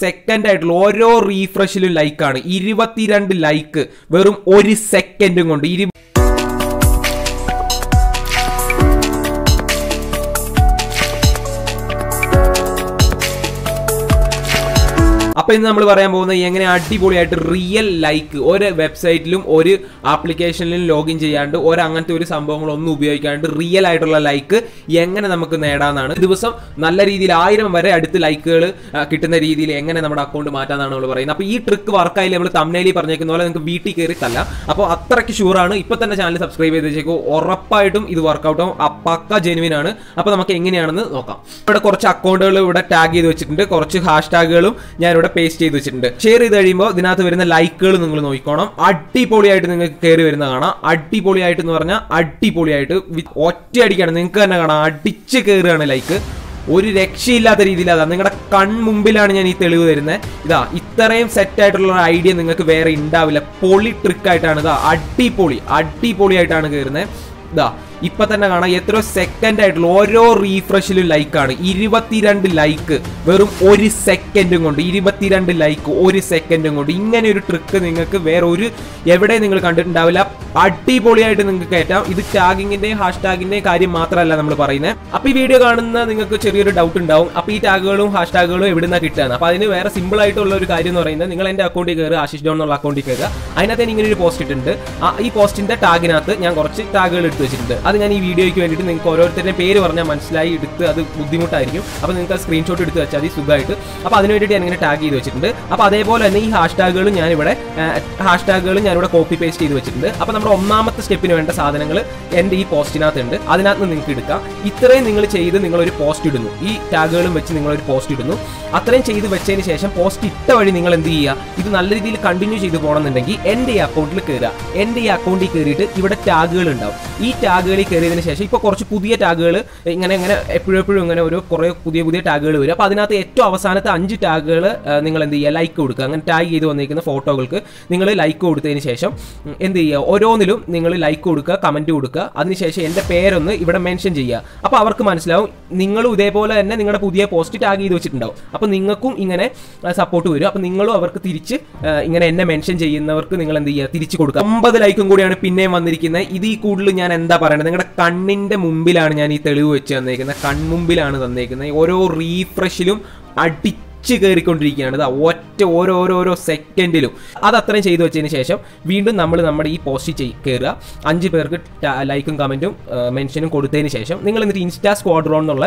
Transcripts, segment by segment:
Second ആയിട്ടുള്ള ഓരോ റീഫ്രഷിലും ലൈക്കാണ് 22 like വെറും ഒരു സെക്കൻഡും കൊണ്ട് അപ്പോൾ ഇന്ന് നമ്മൾ പറയാൻ പോകുന്നത് എങ്ങനെ അടിപൊളിയായിട്ട് റിയൽ ലൈക്ക് ഒരു വെബ്സൈറ്റിലും ഒരു ആപ്ലിക്കേഷനിലും ലോഗിൻ ചെയ്യാണ്ട് ഒരു അങ്ങനത്തെ ഒരു സംഭവങ്ങളൊന്നും ഉപയോഗിക്കാണ്ട് റിയൽ ആയിട്ടുള്ള ലൈക്ക് എങ്ങനെ നമുക്ക് നേടാനാണ്. ദിവസം നല്ല രീതിയിൽ 1000 വരെ അടുത്ത് ലൈക്കുകൾ കിട്ടുന്ന രീതിയിൽ എങ്ങനെ നമ്മുടെ അക്കൗണ്ട് മാറ്റാനാണ് നമ്മൾ പറയുന്നത്. അപ്പോൾ ഈ ട്രിക്ക് വർക്കായില്ല, നമ്മൾ തംബ്നെയിലിൽ പറഞ്ഞേക്കുന്ന പോലെ നിങ്ങൾക്ക് വീട്ടിൽ കയറി തല്ല. അപ്പോൾ അത്രയ്ക്ക് ഷുവറാണ്. ഇപ്പോൾ തന്നെ ചാനൽ സബ്സ്ക്രൈബ് ചെയ്ത് വെച്ചേക്കൂ, ഉറപ്പായിട്ടും ഇത് വർക്കൗട്ട് ആവും. പക്ക ജെനുവിൻ ആണ്. അപ്പോൾ നമുക്ക് എങ്ങനെയാണെന്ന് നോക്കാം. ഇവിടെ കുറച്ച് അക്കൗണ്ടുകൾ ഇവിടെ ടാഗ് ചെയ്ത് വെച്ചിട്ടുണ്ട്, കുറച്ച് ഹാഷ്ടാഗുകളും ഞാനിവിടെ പേസ്റ്റ് ചെയ്ത് വെച്ചിട്ടുണ്ട്. ഷെയർ ചെയ്ത് കഴിയുമ്പോൾ ഇതിനകത്ത് വരുന്ന ലൈക്കുകൾ നിങ്ങൾ നോക്കിക്കോണം. അടിപൊളിയായിട്ട് നിങ്ങൾക്ക് കയറി വരുന്ന കാണാം. അടിപൊളിയായിട്ട് എന്ന് പറഞ്ഞാൽ അടിപൊളിയായിട്ട് ഒറ്റയടിക്കാണ്, നിങ്ങൾക്ക് തന്നെ കാണാം അടിച്ച് കയറുകയാണ് ലൈക്ക്. ഒരു രക്ഷയില്ലാത്ത രീതിയിൽ അതാണ് നിങ്ങളുടെ കൺമുമ്പിലാണ് ഞാൻ ഈ തെളിവ് തരുന്നത്. ഇതാ ഇത്രയും സെറ്റായിട്ടുള്ള ഐഡിയ നിങ്ങൾക്ക് വേറെ ഉണ്ടാവില്ല. പൊളി ട്രിക്കായിട്ടാണ് ഇതാ അടിപൊളിയായിട്ടാണ് കയറുന്നത്. ഇതാ ഇപ്പൊ തന്നെ കാണാം എത്രയോ സെക്കൻഡ് ആയിട്ടുള്ള ഓരോ റീഫ്രഷിലും ലൈക്കാണ് 22 ലൈക്ക് വെറും ഒരു സെക്കൻഡും കൊണ്ട്. 22 ലൈക്ക് ഒരു സെക്കൻഡും കൊണ്ട്. ഇങ്ങനെ ഒരു ട്രിക്ക് നിങ്ങൾക്ക് വേറെ ഒരു എവിടെ നിങ്ങൾ കണ്ടിട്ടുണ്ടാവില്ല. അടിപൊളിയായിട്ട് നിങ്ങൾക്ക് കയറ്റാം. ഇത് ടാഗിങ്ങിന്റെയും ഹാഷ്ടാഗിന്റെയും കാര്യം മാത്രമല്ല നമ്മൾ പറയുന്നത്. അപ്പൊ ഈ വീഡിയോ കാണുന്ന നിങ്ങൾക്ക് ചെറിയൊരു ഡൗട്ട് ഉണ്ടാവും, അപ്പൊ ഈ ടാഗുകളും ഹാഷ്ടാഗുകളും എവിടുന്ന കിട്ടുകയാണ്. അപ്പൊ അതിന് വേറെ സിമ്പിൾ ആയിട്ടുള്ള ഒരു കാര്യം എന്ന് പറയുന്നത്, നിങ്ങൾ എന്റെ അക്കൗണ്ടിൽ കയറുക, ആശിഷ് ഡോൺ എന്നുള്ള അക്കൗണ്ടിൽ കയറുക. അതിനകത്ത് ഇങ്ങനെ ഒരു പോസ്റ്റ് ഇട്ടിട്ടുണ്ട്. ഈ പോസ്റ്റിന്റെ ടാഗിനകത്ത് ഞാൻ കുറച്ച് ടാഗുകൾ എടുത്ത് വെച്ചിട്ടുണ്ട്. അത് ഞാൻ ഈ വീഡിയോയ്ക്ക് വേണ്ടിയിട്ട് നിങ്ങൾക്ക് ഓരോരുത്തരുടെ പേര് പറഞ്ഞാൽ മനസ്സിലായി എടുത്ത് അത് ബുദ്ധിമുട്ടായിരിക്കും. അപ്പോൾ നിങ്ങൾക്ക് ആ സ്ക്രീൻഷോട്ട് എടുത്ത് വെച്ചാൽ മതി സുഖമായിട്ട്. അപ്പോൾ അതിന് വേണ്ടിയിട്ട് ഞാൻ ഇങ്ങനെ ടാഗ് ചെയ്ത് വെച്ചിട്ടുണ്ട്. അപ്പോൾ അതേപോലെ തന്നെ ഈ ഹാഷ്ടാഗുകളും ഞാനിവിടെ കോപ്പി പേസ്റ്റ് ചെയ്ത് വെച്ചിട്ടുണ്ട്. അപ്പോൾ നമ്മുടെ ഒന്നാമത്തെ സ്റ്റെപ്പിന് വേണ്ട സാധനങ്ങൾ എൻ്റെ ഈ പോസ്റ്റിനകത്തുണ്ട്. അതിനകത്ത് നിങ്ങൾക്ക് എടുക്കാം. ഇത്രയും നിങ്ങൾ ചെയ്ത് നിങ്ങളൊരു പോസ്റ്റ് ഇടുന്നു, ഈ ടാഗുകളും വെച്ച് നിങ്ങളൊരു പോസ്റ്റ് ഇടുന്നു. അത്രയും ചെയ്ത് വെച്ചതിന് ശേഷം പോസ്റ്റ് ഇട്ട വഴി നിങ്ങൾ എന്ത് ചെയ്യുക, ഇത് നല്ല രീതിയിൽ കണ്ടിന്യൂ ചെയ്ത് പോകണമെന്നുണ്ടെങ്കിൽ എൻ്റെ ഈ അക്കൗണ്ടിൽ കയറുക. എൻ്റെ ഈ അക്കൗണ്ടിൽ കയറിയിട്ട് ഇവിടെ ടാഗുകൾ ഉണ്ടാവും. ഈ ടാഗുകളിൽ കയറിയതിന് ശേഷം ഇപ്പോൾ കുറച്ച് പുതിയ ടാഗുകൾ ഇങ്ങനെ എപ്പോഴും ഇങ്ങനെ ഒരു കുറേ പുതിയ ടാഗുകൾ വരും. അപ്പോൾ അതിനകത്ത് ഏറ്റവും അവസാനത്തെ 5 ടാഗുകൾ നിങ്ങൾ എന്ത് ചെയ്യുക, ലൈക്ക് കൊടുക്കുക. അങ്ങനെ ടാഗ് ചെയ്ത് വന്നിരിക്കുന്ന ഫോട്ടോകൾക്ക് നിങ്ങൾ ലൈക്ക് കൊടുത്തതിന് ശേഷം എന്ത് ചെയ്യുക, ഓരോന്നിലും നിങ്ങൾ ലൈക്ക് കൊടുക്കുക, കമൻറ്റ് കൊടുക്കുക. അതിനുശേഷം എൻ്റെ പേരൊന്ന് ഇവിടെ മെൻഷൻ ചെയ്യുക. അപ്പോൾ അവർക്ക് മനസ്സിലാവും നിങ്ങളും ഇതേപോലെ തന്നെ നിങ്ങളുടെ പുതിയ പോസ്റ്റ് ടാഗ് ചെയ്ത് വെച്ചിട്ടുണ്ടാവും. അപ്പോൾ നിങ്ങൾക്കും ഇങ്ങനെ സപ്പോർട്ട് വരും. അപ്പോൾ നിങ്ങളും അവർക്ക് തിരിച്ച് ഇങ്ങനെ എന്നെ മെൻഷൻ ചെയ്യുന്നവർക്ക് നിങ്ങൾ എന്ത് ചെയ്യുക, തിരിച്ച് കൊടുക്കുക. 50 ലൈക്കും കൂടിയാണ് പിന്നെയും വന്നിരിക്കുന്നത്. ഇത് ഈ കൂടുതൽ ഞാൻ എന്താ പറയുന്നത്, നിങ്ങളുടെ കണ്ണിൻ്റെ മുമ്പിലാണ് ഞാൻ ഈ തെളിവ് വെച്ച് തന്നേക്കുന്നത്. കൺമുമ്പിലാണ് തന്നേക്കുന്നത്. ഓരോ റീഫ്രഷിലും അടിച്ച് കയറിക്കൊണ്ടിരിക്കുകയാണ്. ഇതാ ഓരോരോ സെക്കൻഡിലും അത് അത്രയും ചെയ്തു വെച്ചതിന് ശേഷം വീണ്ടും നമ്മുടെ ഈ പോസ്റ്റ് കയറുക. 5 പേർക്ക് ലൈക്കും കമൻറ്റും മെൻഷനും കൊടുത്തതിന് ശേഷം നിങ്ങൾ എന്നിട്ട് ഇൻസ്റ്റാ സ്ക്വാഡ്രോൺ എന്നുള്ള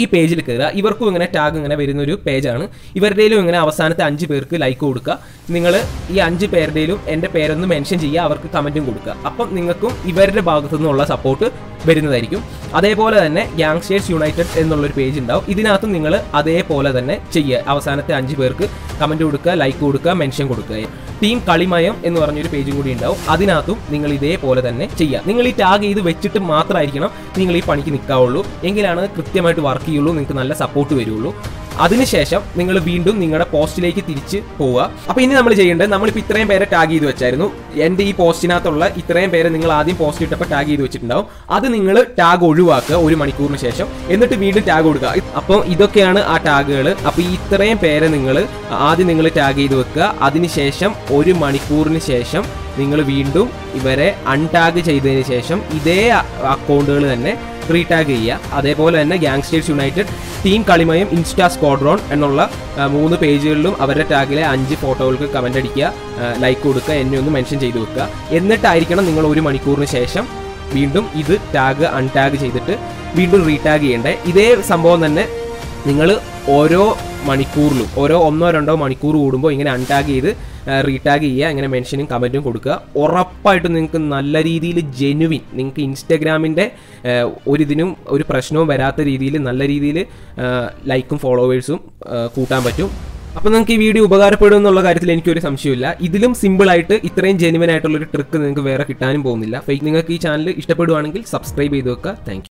ഈ പേജിൽ കയറുക. ഇവർക്കും ഇങ്ങനെ ടാഗ് ഇങ്ങനെ വരുന്നൊരു പേജാണ്. ഇവരുടെയിലും ഇങ്ങനെ അവസാനത്തെ 5 പേർക്ക് ലൈക്ക് കൊടുക്കുക. നിങ്ങൾ ഈ 5 പേരുടെയിലും എൻ്റെ പേരൊന്ന് മെൻഷൻ ചെയ്യുക, അവർക്ക് കമൻറ്റും കൊടുക്കുക. അപ്പം നിങ്ങൾക്കും ഇവരുടെ ഭാഗത്തു നിന്നുള്ള സപ്പോർട്ട് വരുന്നതായിരിക്കും. അതേപോലെ തന്നെ ഗ്യാങ്സ്റ്റേഴ്സ് യുണൈറ്റഡ് എന്നുള്ളൊരു പേജ് ഉണ്ടാവും. ഇതിനകത്തും നിങ്ങൾ അതേപോലെ തന്നെ ചെയ്യുക. അവസാനത്തെ 5 പേർക്ക് കമൻറ്റ് കൊടുക്കുക, ലൈക്ക് കൊടുക്കുക, മെൻഷൻ കൊടുക്കുക. ടീം കളിമയം എന്ന് പറഞ്ഞൊരു പേജും കൂടി ഉണ്ടാവും. അതിനകത്തും നിങ്ങൾ ഇതേപോലെ തന്നെ ചെയ്യുക. നിങ്ങൾ ഈ ടാഗ് ചെയ്ത് വെച്ചിട്ട് മാത്രമായിരിക്കണം നിങ്ങൾ ഈ പണിക്ക് നിൽക്കാവുള്ളൂ. എങ്കിലാണ് കൃത്യമായിട്ട് വർക്ക് ചെയ്യുള്ളൂ, നിങ്ങൾക്ക് നല്ല സപ്പോർട്ട് വരുള്ളൂ. അതിനുശേഷം നിങ്ങൾ വീണ്ടും നിങ്ങളുടെ പോസ്റ്റിലേക്ക് തിരിച്ച് പോവുക. അപ്പോൾ ഇനി നമ്മൾ ചെയ്യേണ്ടത്, നമ്മളിപ്പോൾ ഇത്രയും പേരെ ടാഗ് ചെയ്ത് വെച്ചായിരുന്നു. എൻ്റെ ഈ പോസ്റ്റിനകത്തുള്ള ഇത്രയും പേരെ നിങ്ങൾ ആദ്യം പോസ്റ്റ് ഇട്ടപ്പോൾ ടാഗ് ചെയ്ത് വെച്ചിട്ടുണ്ടാവും. അത് നിങ്ങൾ ടാഗ് ഒഴിവാക്കുക 1 മണിക്കൂറിന് ശേഷം. എന്നിട്ട് വീണ്ടും ടാഗ് കൊടുക്കുക. അപ്പോൾ ഇതൊക്കെയാണ് ആ ടാഗുകൾ. അപ്പോൾ ഈ ഇത്രയും പേരെ നിങ്ങൾ ആദ്യം ടാഗ് ചെയ്ത് വെക്കുക. അതിനുശേഷം 1 മണിക്കൂറിന് ശേഷം നിങ്ങൾ വീണ്ടും ഇവരെ അൺടാഗ് ചെയ്തതിന് ശേഷം ഇതേ അക്കൗണ്ടുകൾ തന്നെ റീടാഗ് ചെയ്യുക. അതേപോലെ തന്നെ ഗ്യാങ്സ്റ്റേഴ്സ് യുണൈറ്റഡ്, ടീം കളിമയം, ഇൻസ്റ്റാ സ്ക്വാഡ്രോൺ എന്നുള്ള 3 പേജുകളിലും അവരുടെ ടാഗിലെ 5 ഫോട്ടോകൾക്ക് കമൻ്റ് അടിക്കുക, ലൈക്ക് കൊടുക്കുക, എന്നെ ഒന്ന് മെൻഷൻ ചെയ്ത് വെക്കുക. എന്നിട്ടായിരിക്കണം നിങ്ങൾ 1 മണിക്കൂറിന് ശേഷം വീണ്ടും ഇത് ടാഗ് അൺടാഗ് ചെയ്തിട്ട് വീണ്ടും റീടാഗ് ചെയ്യേണ്ടത്. ഇതേ സംഭവം തന്നെ നിങ്ങൾ ഓരോ മണിക്കൂറിലും ഓരോ 1-2 മണിക്കൂർ കൂടുമ്പോൾ ഇങ്ങനെ അൺടാഗ് ചെയ്ത് റീടാഗ് ചെയ്യുക. അങ്ങനെ മെൻഷനും കമൻറ്റും കൊടുക്കുക. ഉറപ്പായിട്ടും നിങ്ങൾക്ക് നല്ല രീതിയിൽ ജെനുവിൻ, നിങ്ങൾക്ക് ഇൻസ്റ്റഗ്രാമിൻ്റെ ഒരിതിനും ഒരു പ്രശ്നവും വരാത്ത രീതിയിൽ നല്ല രീതിയിൽ ലൈക്കും ഫോളോവേഴ്സും കൂട്ടാൻ പറ്റും. അപ്പോൾ നിങ്ങൾക്ക് ഈ വീഡിയോ ഉപകാരപ്പെടും എന്നുള്ള കാര്യത്തിൽ എനിക്കൊരു സംശയമില്ല. ഇതിലും സിമ്പിളായിട്ട് ഇത്രയും ജെനുവിൻ ആയിട്ടുള്ളൊരു ട്രിക്ക് നിങ്ങൾക്ക് വേറെ കിട്ടാനും പോകുന്നില്ല. നിങ്ങൾക്ക് ഈ ചാനൽ ഇഷ്ടപ്പെടുകയാണെങ്കിൽ സബ്സ്ക്രൈബ് ചെയ്ത് വെക്കുക. Thank U.